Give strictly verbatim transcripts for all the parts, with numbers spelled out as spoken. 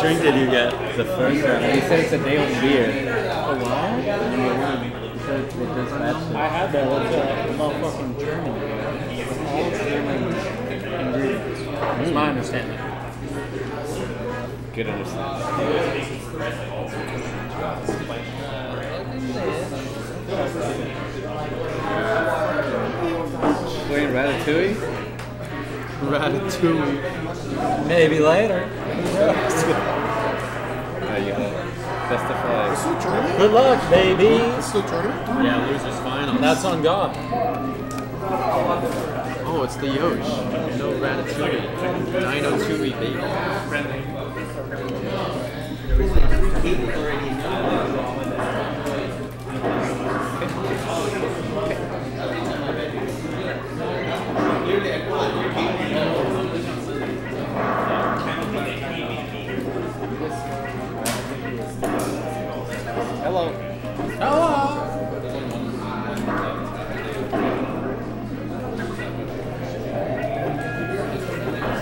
What drink did you get? The first one. They said it's a day old beer. A what? They said it does match. I had that one. It's motherfucking German. It's all German ingredients. That's my understanding. Good understanding. Wait, Ratatouille? Ratatouille. Maybe later. There you go. Testify. Good luck, baby. It's still tournament? Yeah, losers final. That's on God. Oh, it's the Yosh. No Ratatouille. nine oh two E, baby. Hello. Hello.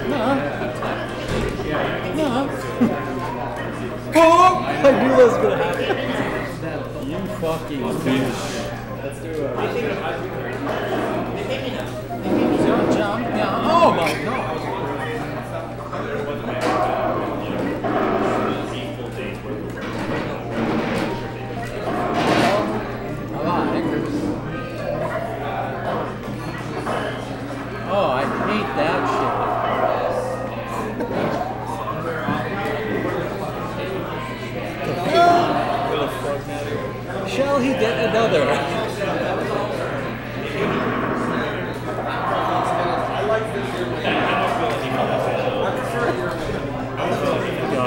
No. No. Oh! I knew that was gonna happen. You fucking bitch. Let's do it. Don't jump now. Oh my God. Shall he get another? Oh,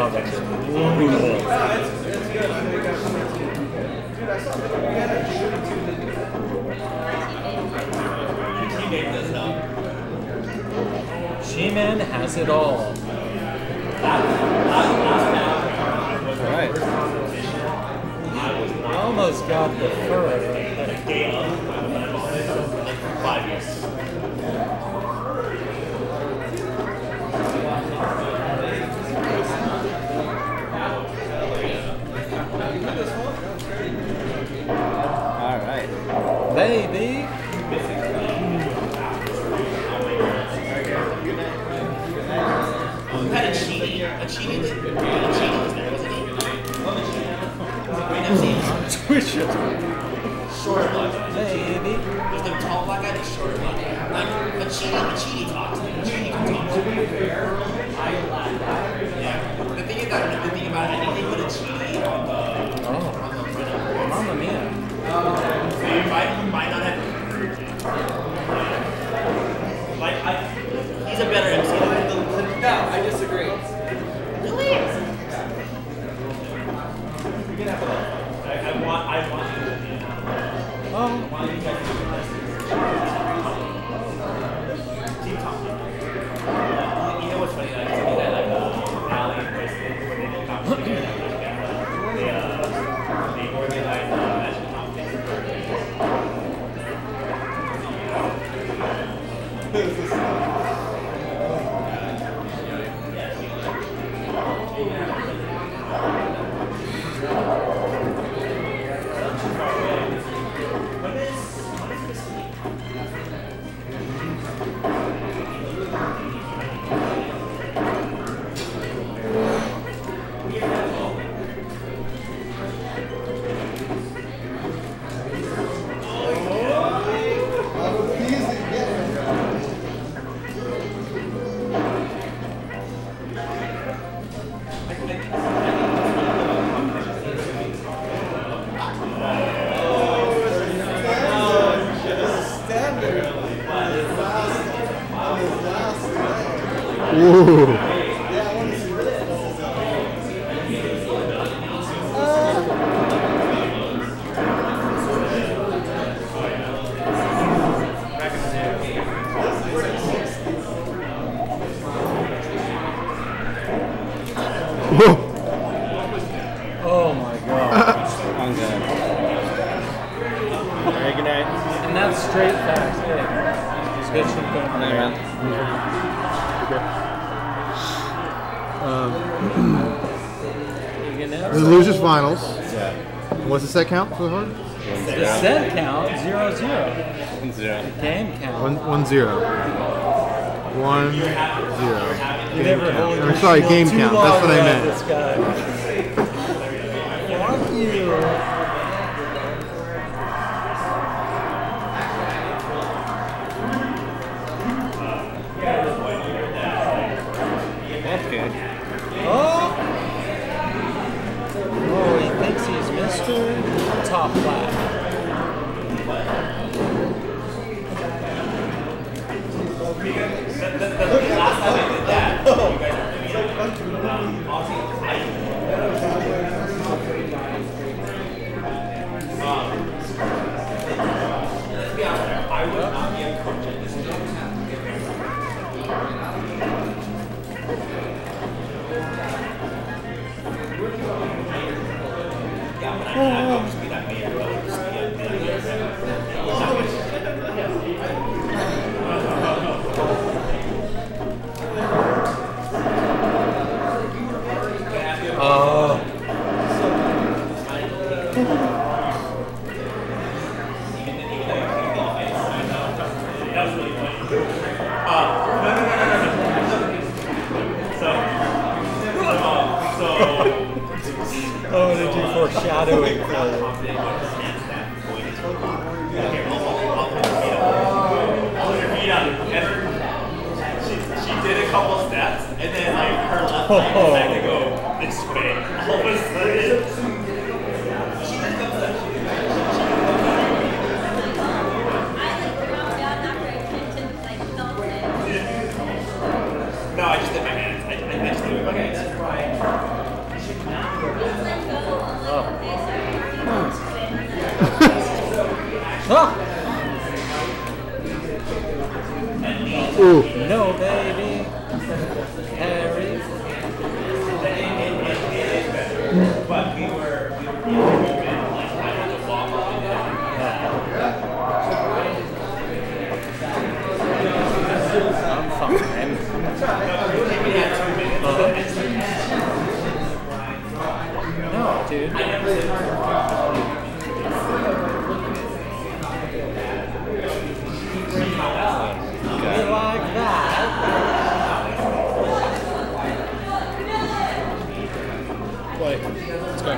that's brutal. She-Man has it all. All right. Almost got the first. A game like five years. All right, baby. You had a cheating, a cheating, a cheating. Twitch it. Short luck. Baby. There's no tall black guy, there's short luck. Like, Machini, Machini talks. Machini can talk. To be fair, I yeah. The thing about, the thing about anything with a Machini on the... Oh. On the front. Mamma mia. Um, so you might, you might not have... Like, I... He's a better M C than... No, I disagree. Really? We can have a... I want, I want you to be now. Oh. Why do you guys do this? Keep talking. You know what's funny? I used to do that, like, uh, alley and bracelet, where they did not do that. They, uh, they organized, uh, national competition for everything. Um The losers finals. Yeah. What's the set count for the hard? The yeah. set count zero zero. One zero. The game count. One one zero. One zero. I'm sorry, game count. That's what I meant. Fuck you. Top flat. I would not be uncomfortable. Oh, they do foreshadowing. She did a couple steps, and then like her left leg had to go this way. All of a sudden. No, I just did my hands. I, I just did my hands. Oh. Ooh. No, baby. Harry. But we were, we were like, I had to walk up and down. I'm fine. No, dude. You like that? Play. Let's go.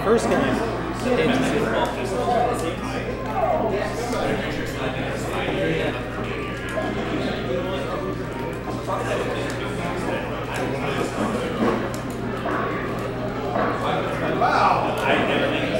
our first game. Wow! I never knew.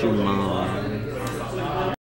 Shimon.